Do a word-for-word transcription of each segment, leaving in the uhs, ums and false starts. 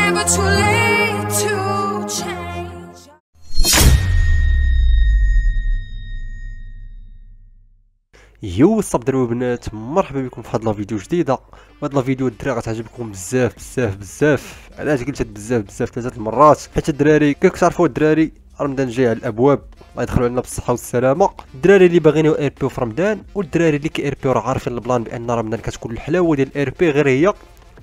never too late to change. يو واتساب دراري وبنات، مرحبا بكم في هاد لا فيديو جديده. وهاد لا فيديو الدراري غتعجبكم بزاف بزاف بزاف. علاش قلت بزاف بزاف؟ ثلاثه المرات، حيت الدراري كتعرفوا الدراري رمضان جاي على الابواب، الله يدخلوا علينا بالصحه والسلامه. الدراري اللي باغيين يربيو في رمضان والدراري اللي كيربيو راه عارفين البلان بان رمضان كتكون الحلاوه ديال الاربي غير هي.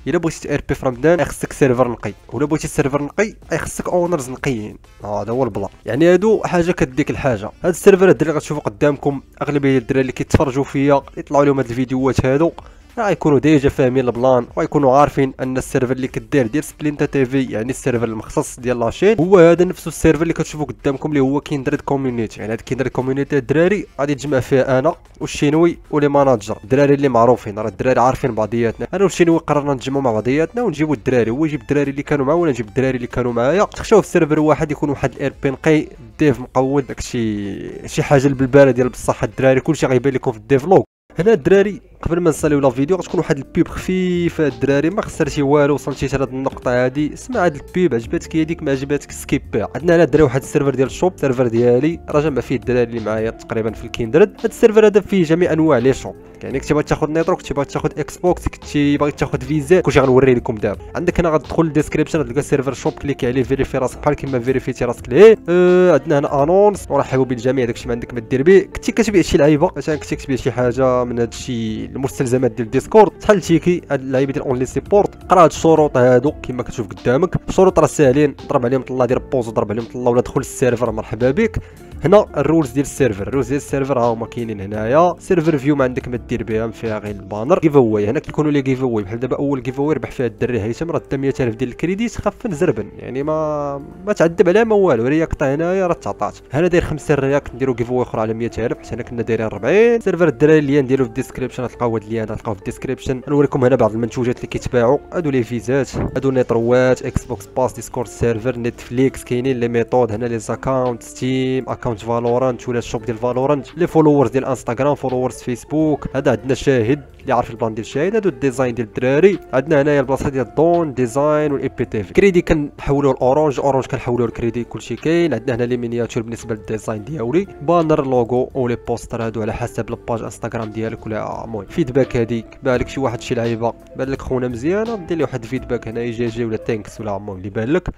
الا بغيتي تربي في رمضان خصك سيرفر نقي، ولا بغيتي سيرفر نقي خصك اونرز نقيين. هذا هو البلا، يعني هادو حاجه كديك الحاجه. هاد السيرفر هاد اللي غتشوفوا قدامكم، اغلبيه الدراري اللي كيتفرجوا فيا يطلعوا لهم هاد الفيديوهات هادو راه يكونوا ديجا فاهمين البلان، ويكونوا عارفين ان السيرفر اللي كدير ديال سبلينتا تيفي، يعني السيرفر المخصص ديال لاشين، هو هذا نفسه السيرفر اللي كتشوفوا قدامكم اللي هو كيندرد كوميونيتي. يعني هاد كيندرد كوميونيتي الدراري غادي نجمع فيها انا والشينوي ولي ماناجر، الدراري اللي معروفين، راه الدراري عارفين بعضياتنا. انا والشينوي قررنا نتجمعوا مع بعضياتنا ونجيبوا الدراري، هو يجيب الدراري اللي كانوا معاه وانا نجيب الدراري اللي كانوا معايا، تخشاو في سيرفر واحد يكون واحد الاير بي نقي، الديف مقود، داكشي شي حاجه البلباله ديال بصح الدراري، كلشي غيبان لكم في الديفلوب. هنا الدراري قبل ما نصليو لا فيديو غتكون واحد البيب خفيفه الدراري، ما خسرتي والو، وصلتي حتى لهاد النقطه هادي، سمع هاد البيب، عجباتك هاديك ما عجباتك سكيبها. عندنا هنا الدراري واحد السيرفر ديال الشوب، السيرفر ديالي راه جامع فيه الدراري اللي معايا تقريبا في الكيندرد. هاد السيرفر هذا فيه جميع انواع لي شوب، يعني كنتي باغي تاخذ نيترو، كنتي باغي تاخذ اكس بوكس، كنتي باغي تاخذ فيزا، كلشي غنوريه لكم دابا. عندك هنا غتدخل للديسكريبشن غتلقى سيرفر شوب، كليكي عليه فيريفي راسك بحال كيما فيريفيتي راسك ليه. أه عندنا هنا انونس، ورحبوا بالجميع، داكشي اللي عندك ما دير به، كنتي كتبيع شي لعيبه مثلا، كنتي كتبيع شي حاجه من هادشي المستلزمات ديال الديسكورد، شحال تيكي هاد اللعيبه ديال اونلاين سيبورت. قرا هاد الشروط هادو كما كتشوف قدامك، الشروط راه ساهلين، ضرب عليهم طلع دير بوز، وضرب عليهم طلع ولا دخل السيرفر مرحبا بك. هنا الرولز ديال السيرفر، الرولز ديال السيرفر ها هما كاينين هنايا. سيرفر فيو ما عندك ما دير بها، فيها غير البانر. جيف اواي هنا كيكونوا لي جيف اواي، بحال دابا اول جيف اواي ربح فيها الدري هيثم راه دا مية ألف ديال الكريديت، خفن زربن يعني ما ما تعذب عليها ما والو. رياكطه هنايا راه تعطات، هنا داير خمسين رياكت، نديرو جيف اواي اخرى على مية ألف، حيت هنا كنا دايرين أربعين. سيرفر الدراري الليان ديالو في الديسكريبشن، غتلقاو هاد الليان غتلقاو في الديسكريبشن. غنوريكم هنا بعض المنتوجات اللي كيتباعوا، هادو لي فيزات، هادو نيتروات، اكس بوكس باس، ديسكورد سيرفر، نتفليكس، كاينين لي ميثود هنا، لي زاكاونت ستيم، اكونت فالورانت ولا الشوب ديال فالورانت، لي فولوورز ديال انستغرام، فولوورز فيسبوك. هذا عندنا شاهد اللي عارف البلان ديال شاهد، هادو الديزاين ديال الدراري. عندنا هنايا البلاصه ديال دون ديزاين والاي بي تي في، كريدي كنحولوه لاورانج، اورانج كنحولوه لكريدي، كلشي كاين. عندنا هنا لي مينياتور بالنسبه للديزاين ديالي، بانر، لوغو ولي بوستر، هادو على حسب الباج انستغرام ديالك ولا المهم. فيدباك هذيك بالك شي واحد شي لعيبه بان لك خونا مزيانه، دير لي واحد الفيدباك هنا جي جي ولا تانكس ولا المهم اللي بان لك.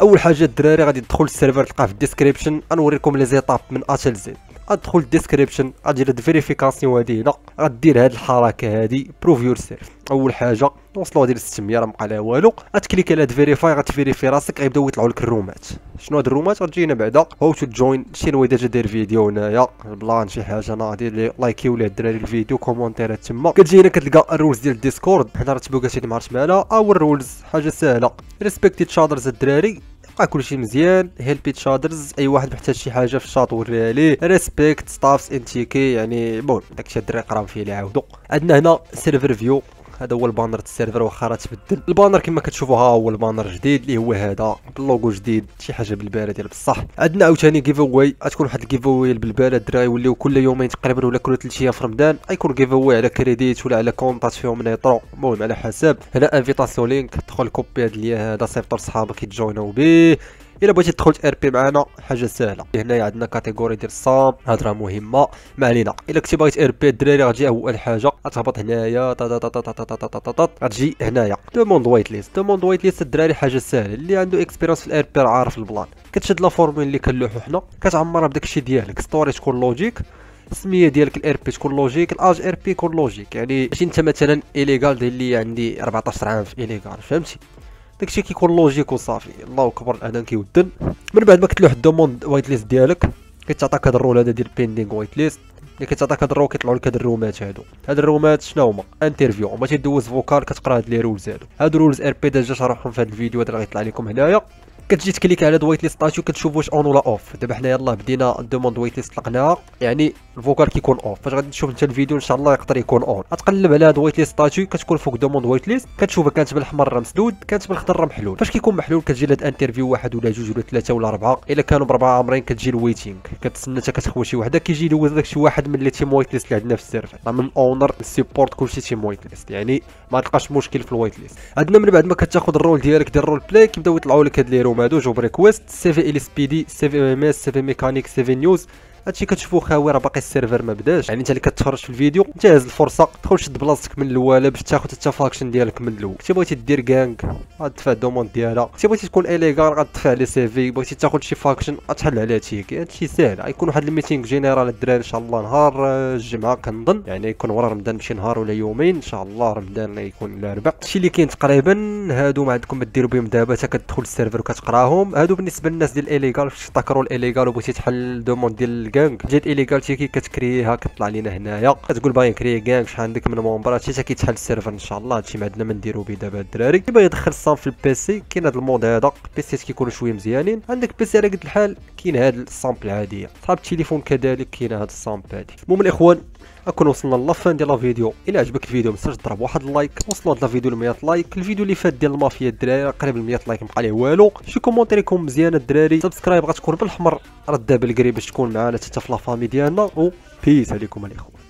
اول حاجه الدراري غادي تدخل للسيرفر، تلقاه في الديسكريبشن، غنوريكم لي زيطاب من ا حتى لزد. غتدخل للديسكريبشن، غادير هاد الفيريفيكاسيون هادي هنا، غدير هاد الحركه هادي بروف يور سيلف. اول حاجه نوصلوا ديال ستمية راه مقالها والو، غتكليكي على هاد فيريفاي، غتفيريفي راسك، غيبداو يطلعوا لك الرومات. شنو هاد الرومات؟ غتجي هنا بعدا هاو تو جوين. شينوي ديجا داير فيديو هنايا البلان شي حاجه، انا غادي لايكيو ليه الدراري الفيديو، كومونتيرات تما. كتجي هنا كتلقى الرولز ديال الديسكورد، حنا راه تبوكات هادي معرفت مالها. اول رولز حاجه سهله، ريسبكتي تشادرز الدراري، بقى كلشي مزيان، هيلبي تشادرز، اي واحد محتاج شي حاجه في الشاط وريها ليه، ريسبكت ستافس ان تي كي، يعني بون داكشي الدراري قراو فيه اللي عاودو. عندنا هنا سيرفر فيو، هذا هو البانر ديال السيرفر، واخا راه تبدل البانر كما كتشوفوا، ها هو البانر الجديد اللي هو هذا باللوغو جديد، شي حاجه بالباله ديال بصح. عندنا عاوتاني جيف اواي، غتكون واحد الجيف اواي بالباله الدراري، يوليو كل يومين تقريبا ولا كل ثلاث ايام في رمضان غيكون جيف اواي على كريديت ولا على كونطات فيهم نيطرو، المهم على حساب. هنا انفيتاسيون لينك، دخل كوبي هاد اللي هذا، صيفطوا لصحابك يتجوينوا به. الا بغيتي تدخل تربي معنا حاجه سهله، هنايا عندنا كاتيجوري ديال الصام، هاد راه مهمه ما علينا. الا كنتي باغي تربي الدراري غتجي اول حاجه غتهبط هنايا، غتجي هنايا دوموند وايت ليست، دوموند وايت ليست الدراري حاجه سهله، اللي عنده اكسبيريونس في الاربي راه عارف البلان. كتشد لا فورمول اللي كنلوحو حنا، كتعمرها بداك الشيء ديالك، ستوري تكون لوجيك، السميه ديالك الاربي تكون لوجيك، الاج اربي يكون لوجيك. يعني ماشي انت مثلا ايليغال ديال اللي عندي أربعطاش عام في ايليغال، فهمتي داكشي كيكون لوجيك وصافي. الله اكبر الاذان كيودن. من بعد ما كتلوح الدوموند وايت ليست ديالك، كيتعطاك هاد الرول هذا ديال بيندينغ وايت ليست، ملي كيتعطاك هاد الرول كيطلعوا لك هاد الرومات هادو. هاد الرومات شنو هما؟ انترفيو، ما تيدوز فوكال، كتقرا هاد لي رولز هادو. هاد رولز ار بي ديجا شرحهم في هاد الفيديو، هذا اللي غيطلع لكم هنايا. كتجي تكليك على دويت ليست طاشيو كتشوف واش اون ولا اوف. دابا حنا يلاه بدينا الدوموند دويت ليست طلقناها، يعني الفوكال كيكون اوف. فاش غادي تشوف انت الفيديو ان شاء الله يقدر يكون اون. غتقلب على دويت ليست طاشيو كتكون فوق دوموند دويت ليست، كتشوفها كانت بالحمر راه مسدود، كانت بالخضر راه محلول. فاش كيكون محلول كتجي لهاد انترفيو واحد ولا جوج ولا ثلاثه ولا اربعه، الا كانوا بربعه عامرين كتجي الويتينغ، كتسنى حتى كتخوي شي وحده كيجي يدوز داك شي واحد من لي تيم وايت ليست اللي عندنا في السيرفر، من الاونر السيبورت كلشي تيم وايت ليست، يعني ما تلقاش مشكل في الوايت ليست. عندنا من بعد ما كتاخذ الرول ديالك ديال الرول بلاي كيبداو يطلعوا لك هاد لي روم هادو، جوب ريكويست، سي في ال سبي دي، سي في ام اس، سي في ميكانيك، سي في نيوز. هادشي كتشوفو خاوي راه باقي السيرفر ما بداش، يعني انت اللي كتفرج في الفيديو انت هاز الفرصه تدخل شد بلاصتك من الاول باش تاخذ حتى فاكشن ديالك من الاول. كنتي بغيتي دير غانغ غادفع الدوموند ديالها، كنتي بغيتي تكون اليغار غادفع لي سي في، بغيتي تاخذ شي فاكشن غتحل على تيك. هادشي ساهل. غيكون واحد الميتينغ جينيرال الدراري ان شاء الله نهار الجمعه كنظن، يعني يكون ورا رمضان بشي نهار ولا يومين ان شاء الله، رمضان يكون الاربعاء. هادشي اللي كاين تقريبا. هادو ما عندكم ما ديروا بهم دابا حتى كتدخل السيرفر وكتقراهم. هادو بالنسبه للناس ديال اليغار، فاش تاكروا اليغار وبغيتي تحل دوموند ديال كانغ جات ايليغال تيكي كتكرييها كطلع لينا هنايا كتقول باغي نكري كانغ شحال عندك من ممبرات حتى كيتحل السيرفر ان شاء الله. هادشي ما عندنا ما نديرو به دابا الدراري. كيبغي يدخل الصام في البيسي كاين هاد المود هذا، البيسيات كيكونوا شويه مزيانين. عندك بيسي على قد الحال كاين هاد الصامبل العاديه، صحاب التليفون كذلك كاين هاد الصامبل هادي. المهم الاخوان اكون وصلنا للفان ديال الفيديو. الا عجبك الفيديو ما تنساش تضرب واحد اللايك، وصلوا هاد الفيديو ل مية لايك. الفيديو اللي فات ديال المافيا الدراري قريب ل مية لايك، مابقى ليه والو. شي كومونتيركم مزيانه الدراري، سبسكرايب غتكون بالحمر ردها بالكري باش تكون معنا حتى في لافامي ديالنا، و بيس عليكم الاخوان.